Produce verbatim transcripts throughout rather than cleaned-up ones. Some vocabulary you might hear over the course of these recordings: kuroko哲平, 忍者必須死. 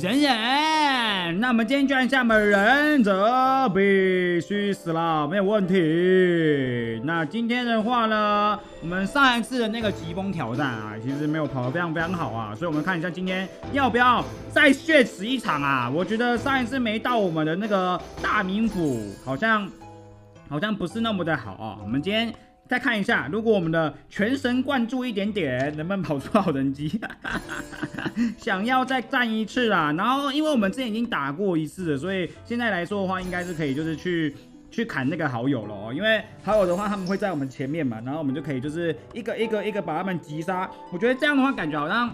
人人，那么今天卷项目忍者必须死了，没有问题。那今天的话呢，我们上一次的那个疾风挑战啊，其实没有跑得非常非常好啊，所以我们看一下今天要不要再血池一场啊？我觉得上一次没到我们的那个大名府，好像好像不是那么的好啊。我们今天再看一下，如果我们的全神贯注一点点，能不能跑出好人机？想要再战一次啦。然后，因为我们之前已经打过一次了，所以现在来说的话，应该是可以就是去去砍那个好友了哦。因为好友的话，他们会在我们前面嘛，然后我们就可以就是一个一个一个把他们击杀。我觉得这样的话，感觉好像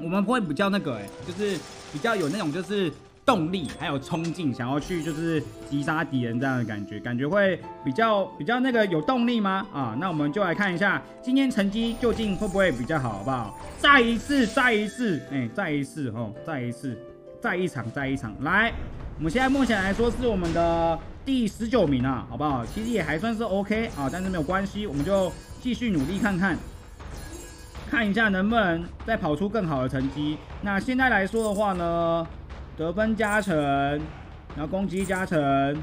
我们会比较那个、欸，哎，就是比较有那种就是。 动力还有冲劲，想要去就是击杀敌人这样的感觉，感觉会比较比较那个有动力吗？啊，那我们就来看一下今天成绩究竟会不会比较好，好不好？再一次，再一次，哎、欸，再一次哦，再一次，再一场，再一场。来，我们现在目前来说是我们的第十九名啊，好不好？其实也还算是 OK 啊，但是没有关系，我们就继续努力看看。 看一下能不能再跑出更好的成绩。那现在来说的话呢，得分加成，然后攻击加成，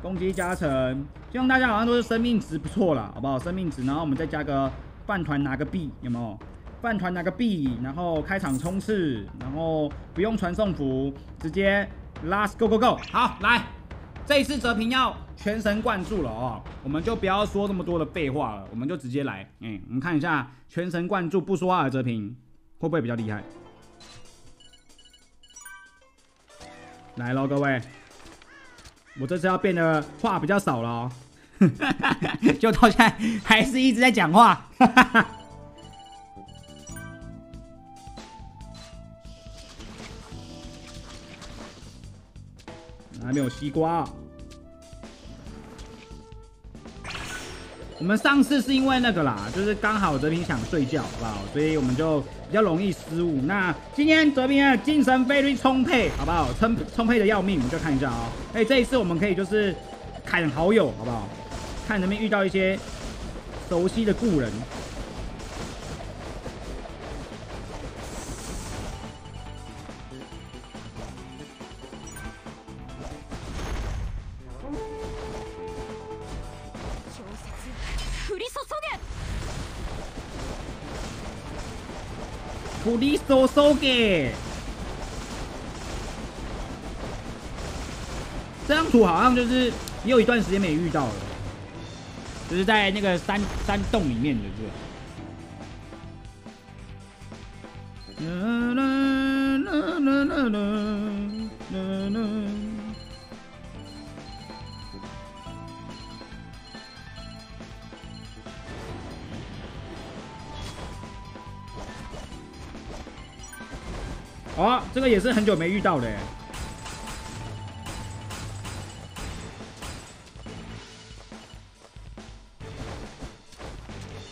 攻击加成，希望大家好像都是生命值不错啦，好不好？生命值，然后我们再加个饭团拿个币，有没有？饭团拿个币，然后开场冲刺，然后不用传送符，直接 last go go go。好，来，这一次哲平要全神贯注了哦。 我们就不要说那么多的废话了，我们就直接来。嗯，我们看一下全神贯注不说话的哲平会不会比较厉害？来喽，各位，我这次要变得话比较少了哦，就到现在还是一直在讲话。还没有西瓜、哦。 我们上次是因为那个啦，就是刚好哲平想睡觉，好不好？所以我们就比较容易失误。那今天哲平的精神非常充沛，好不好？充充沛的要命，我们就看一下哦。哎，这一次我们可以就是砍好友，好不好？看能不能遇到一些熟悉的故人。普利索索给，这张图好像就是也有一段时间没遇到了，就是在那个山山洞里面的这个。 哦，这个也是很久没遇到的。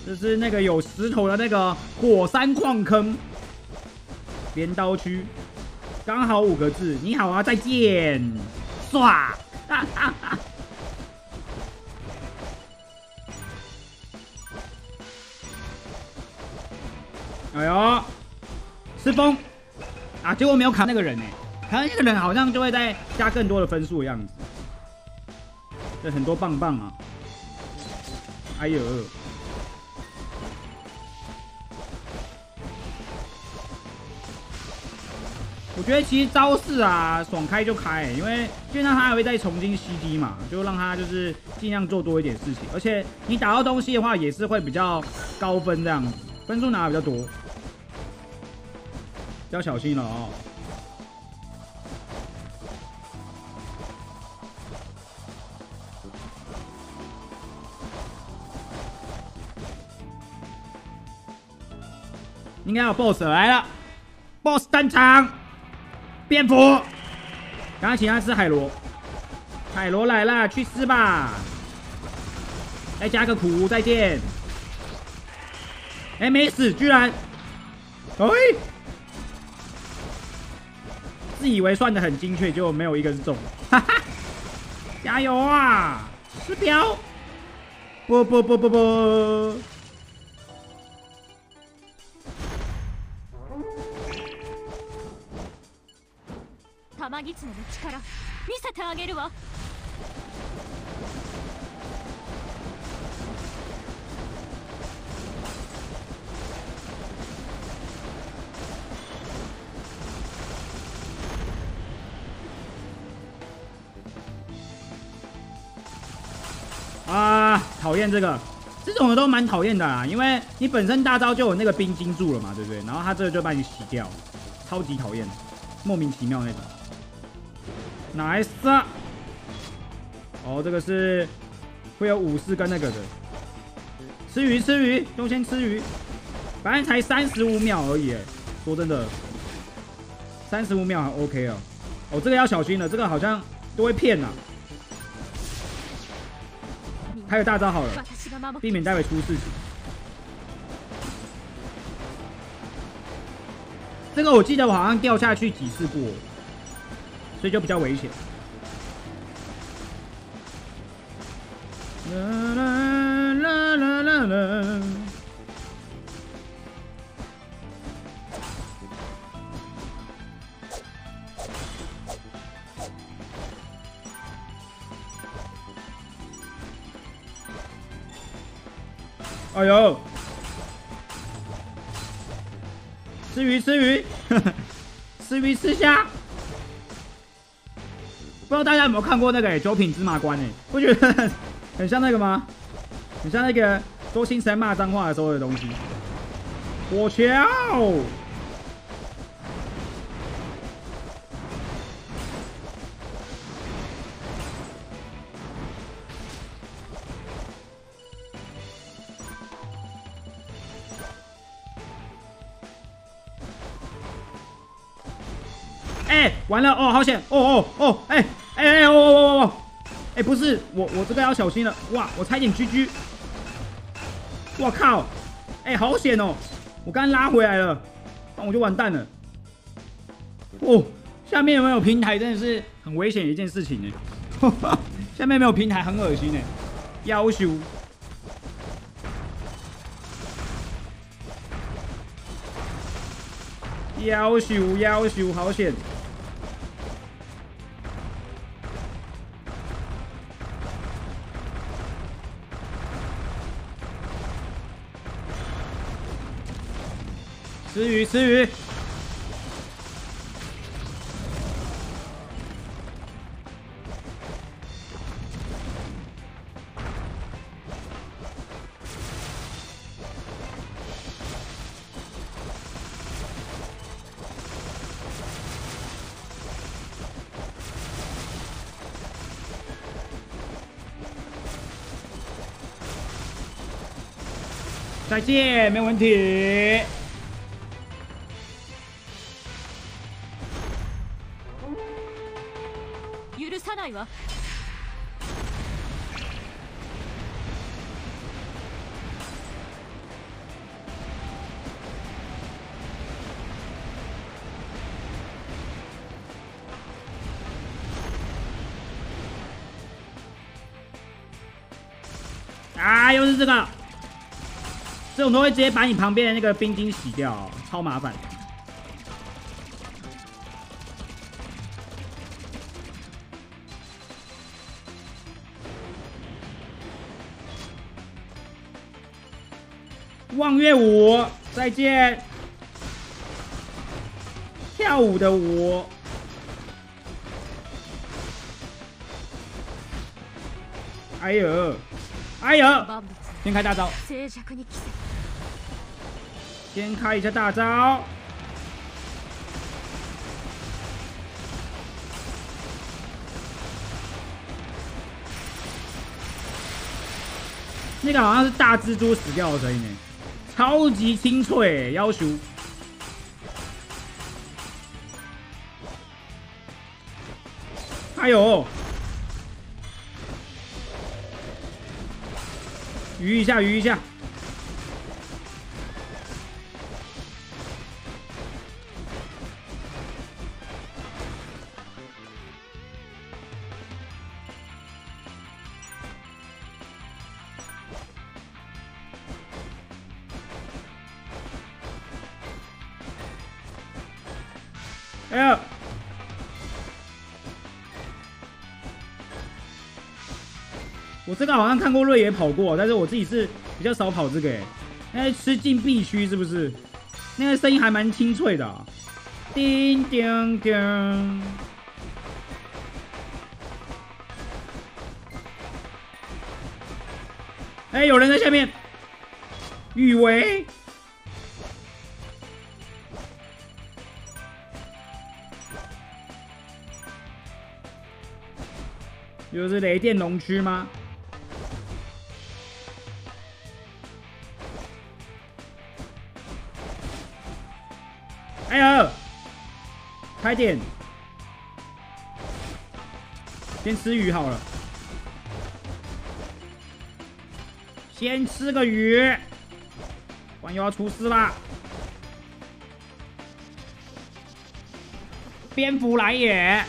这是那个有石头的那个火山矿坑，镰刀区，刚好五个字，你好啊，再见，唰。哎呦，是风。 啊！结果没有砍那个人呢、欸，砍那个人好像就会再加更多的分数的样子。这很多棒棒啊！哎呦，我觉得其实招式啊，爽开就开、欸，因为就让他还会再重新 C D 嘛，就让他就是尽量做多一点事情。而且你打到东西的话，也是会比较高分这样子，分数拿的比较多。 要小心了哦！应该有 boss 来了 ，boss 登场，蝙蝠，刚刚请他吃海螺，海螺来了，去吃吧。再加个苦，再见。哎，没死，居然，哎。 自以为算的很精确，就没有一个是中的。哈哈，加油啊！指标，不不不不不。ママギツネの力見せてあげるわ。 啊，讨厌这个，这种的都蛮讨厌的啦，因为你本身大招就有那个冰晶柱了嘛，对不对？然后他这个就把你洗掉，超级讨厌，莫名其妙那种。nice 啊！哦，这个是会有武士跟那个的，吃鱼吃鱼，优先吃鱼，反正才三十五秒而已，说真的， 三十五秒还 OK 哦。哦，这个要小心了，这个好像都会骗呐。 还有大招好了，避免待会出事情。这个我记得我好像掉下去几次过，所以就比较危险。啦啦啦啦啦啦！哎呦！吃鱼吃鱼，呵呵吃鱼吃虾。不知道大家有没有看过那个、欸《九品芝麻官》欸？哎，不觉得很像那个吗？很像那个周星驰骂脏话的时候的东西。我操！完了哦，好险！哦哦哦，哎哎哎哦哦哦，哎、欸、不是我我这个要小心了，哇，我差一点 G G， 我靠，哎、欸、好险哦，我刚拉回来了，那、啊、我就完蛋了。哦，下面有没有平台真的是很危险的一件事情呢，下面没有平台很恶心呢，夭壽。 夭壽夭壽，好险！吃鱼吃鱼！再见，没问题。許さないわ。啊，又是这个。 这种都会直接把你旁边的那个冰晶洗掉、哦，超麻烦。望月舞，再见。跳舞的舞。 哎呦，哎呦，先开大招。 先开一下大招，那个好像是大蜘蛛死掉的声音，超级清脆，要求。哎呦，鱼一下，鱼一下。 哎呦！我这个好像看过瑞野跑过，但是我自己是比较少跑这个、欸。哎，吃禁闭区是不是？那个声音还蛮清脆的、啊。叮叮叮。哎，有人在下面。雨薇。 又是雷电龙区吗？哎呀，快点！先吃鱼好了，先吃个鱼，不然又要出事啦！蝙蝠来也！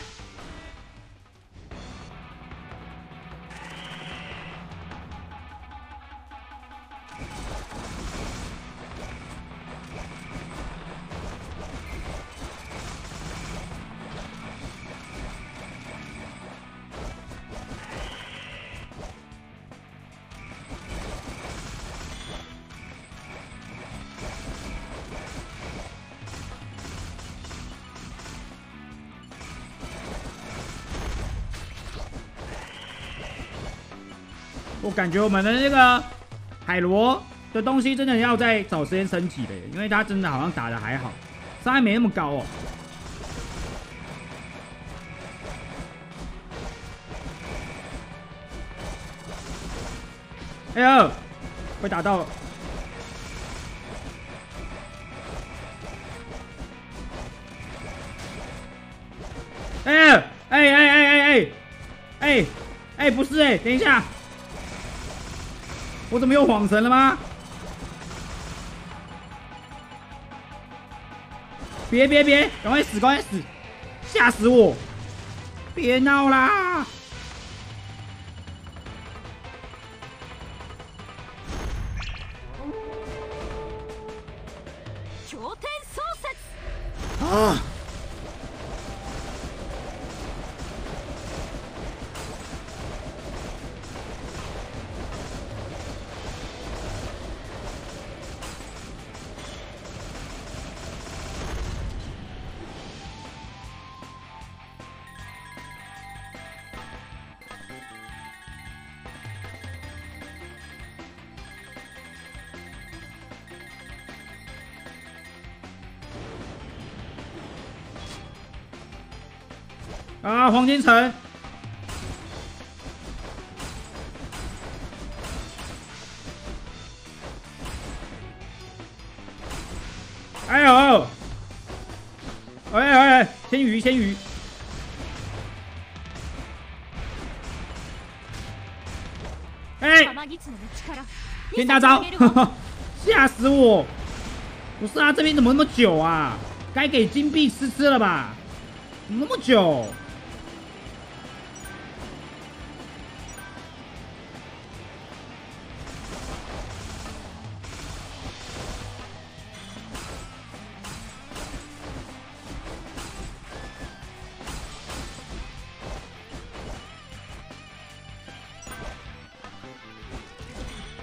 我感觉我们的那个海螺的东西真的要在找时间升级的，因为它真的好像打的还好，伤害没那么高哦。哎呦，被打到了！哎哎哎哎哎哎哎哎，不是哎、欸，等一下。 我怎么又晃神了吗？别别别，赶快死，赶快死！吓死我！别闹啦！啊！ 啊，黄金城！哎呦！哎哎哎，先鱼，先鱼！哎，先大招！吓死我！不是啊，这边怎么那么久啊？该给金币吃吃了吧？怎么那么久？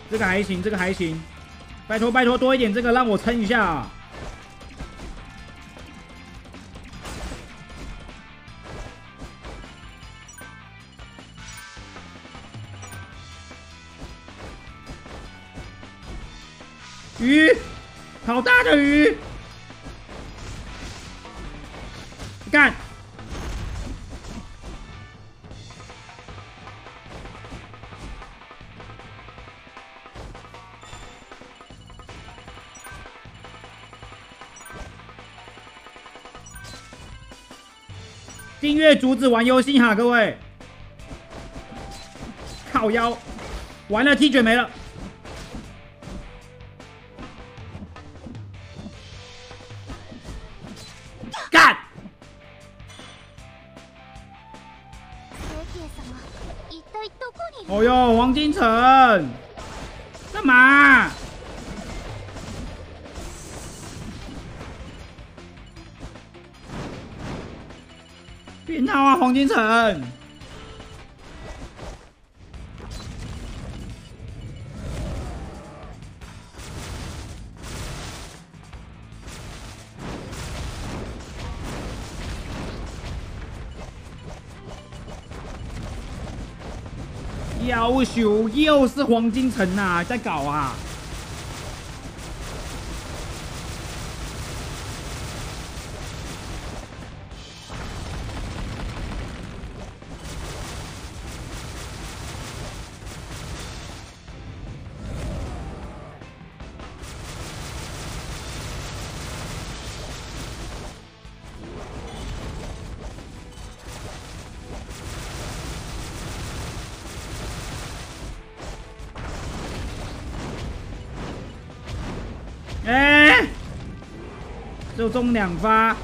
这个还行，这个还行，拜托拜托，多一点这个让我撑一下、啊。鱼，好大的鱼！干！ 订阅竹子玩游戏哈，各位，靠腰，完了T卷没了，干！哦哟，黄金城，干嘛？ 别闹啊，黄金城！要求又是黄金城啊，在搞啊！就中两发，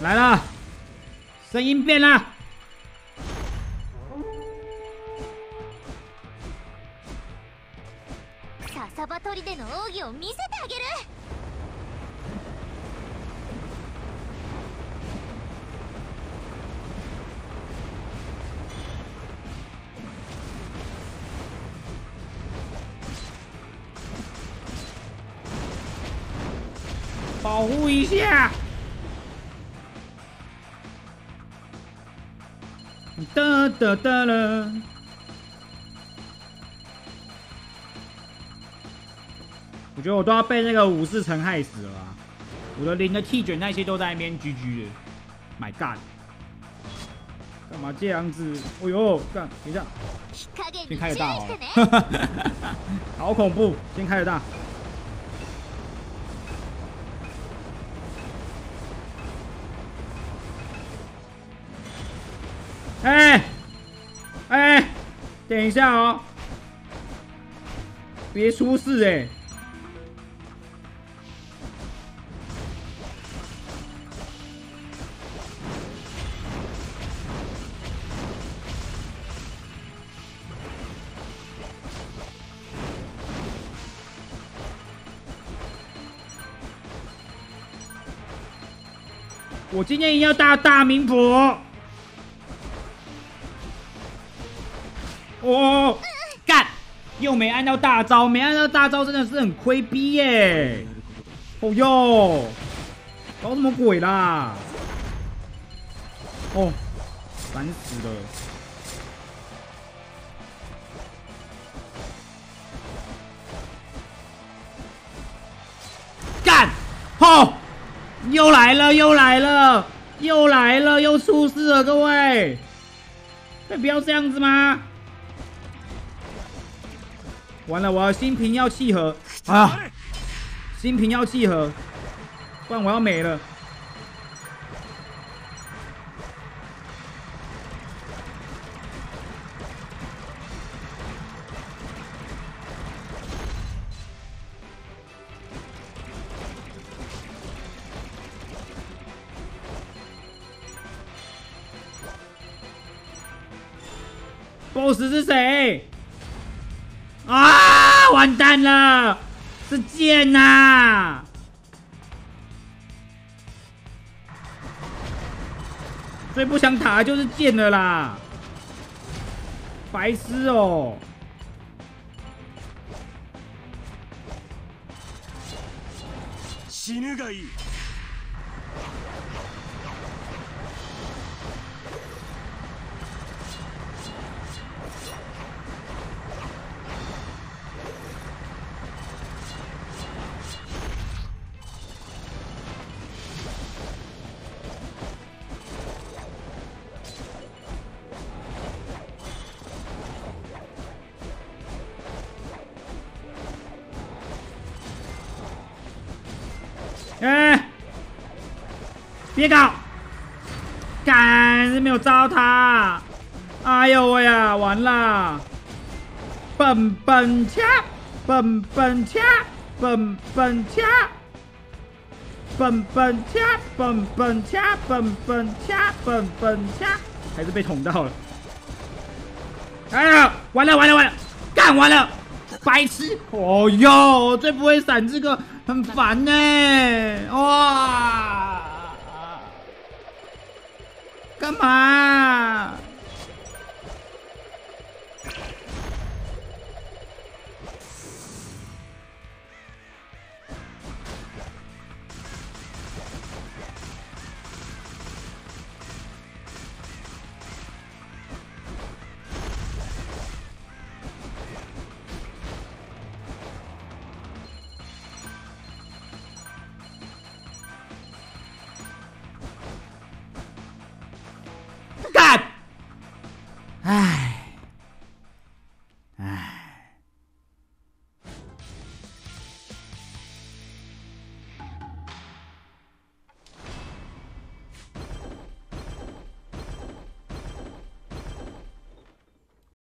来了，声音变了，ササバ取りでの奥義を見せてあげる。保护一下！哒哒哒了。我觉得我都要被那个武士城害死了啊。我的零的气卷那些都在那边 G G 的。My God！ 干嘛这样子？哎呦，干！等一下，先开个大好了，好恐怖！先开个大。 哎，哎、欸欸，等一下哦，别出事哎、欸！我今天一定要打大名捕。 哦，干！又没按到大招，没按到大招真的是很亏逼耶！哦哟，搞什么鬼啦？哦，烦死了！干！哦，又来了，又来了，又来了，又出事了，各位！那不要这样子吗？ 完了，我要心平要气和啊！心平要气和，不然我要没了。boss 是谁？ 啊！完蛋了，是剑呐！最不想打的就是剑了啦，白痴哦！死ぬがいい。 别搞！干，是没有招他！哎呦喂呀，完了！笨笨掐，笨笨掐，笨笨掐，笨笨掐，笨笨掐，笨笨掐，笨笨掐，还是被捅到了！哎呀，完了完了完了，干完了！白痴！哦哟，最不会闪这个，很烦呢、欸！哇！干嘛？